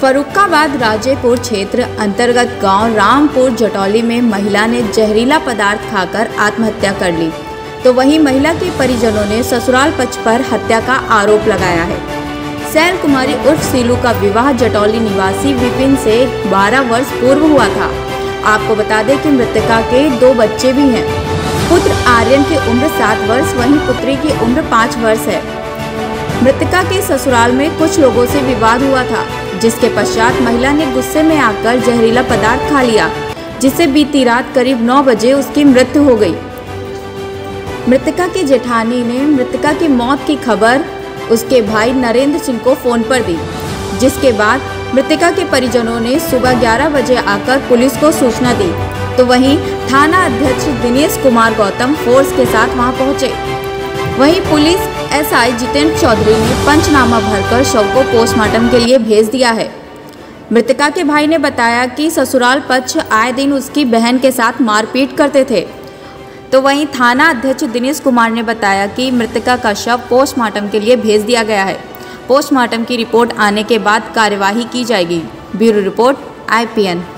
फरुखाबाद राजेपुर क्षेत्र अंतर्गत गांव रामपुर जटौली में महिला ने जहरीला पदार्थ खाकर आत्महत्या कर ली, तो वहीं महिला के परिजनों ने ससुराल पक्ष पर हत्या का आरोप लगाया है। सैल कुमारी उर्फ सीलू का विवाह जटौली निवासी विपिन से 12 वर्ष पूर्व हुआ था। आपको बता दें कि मृतका के 2 बच्चे भी हैं। पुत्र आर्यन की उम्र 7 वर्ष वहीं पुत्री की उम्र 5 वर्ष है। मृतका के ससुराल में कुछ लोगों से विवाद हुआ था, जिसके पश्चात महिला ने गुस्से में आकर जहरीला पदार्थ खा लिया, जिससे बीती रात करीब 9 बजे उसकी मृत्यु हो गई। मृतका के जेठानी ने मृतका की मौत की खबर उसके भाई नरेंद्र सिंह को फोन पर दी, जिसके बाद मृतका के परिजनों ने सुबह 11 बजे आकर पुलिस को सूचना दी, तो वहीं थाना अध्यक्ष दिनेश कुमार गौतम फोर्स के साथ वहां पहुंचे। वहीं पुलिस एसआई जितेंद्र चौधरी ने पंचनामा भरकर शव को पोस्टमार्टम के लिए भेज दिया है। मृतका के भाई ने बताया कि ससुराल पक्ष आए दिन उसकी बहन के साथ मारपीट करते थे, तो वहीं थाना अध्यक्ष दिनेश कुमार ने बताया कि मृतका का शव पोस्टमार्टम के लिए भेज दिया गया है। पोस्टमार्टम की रिपोर्ट आने के बाद कार्यवाही की जाएगी। Bureau report IPN।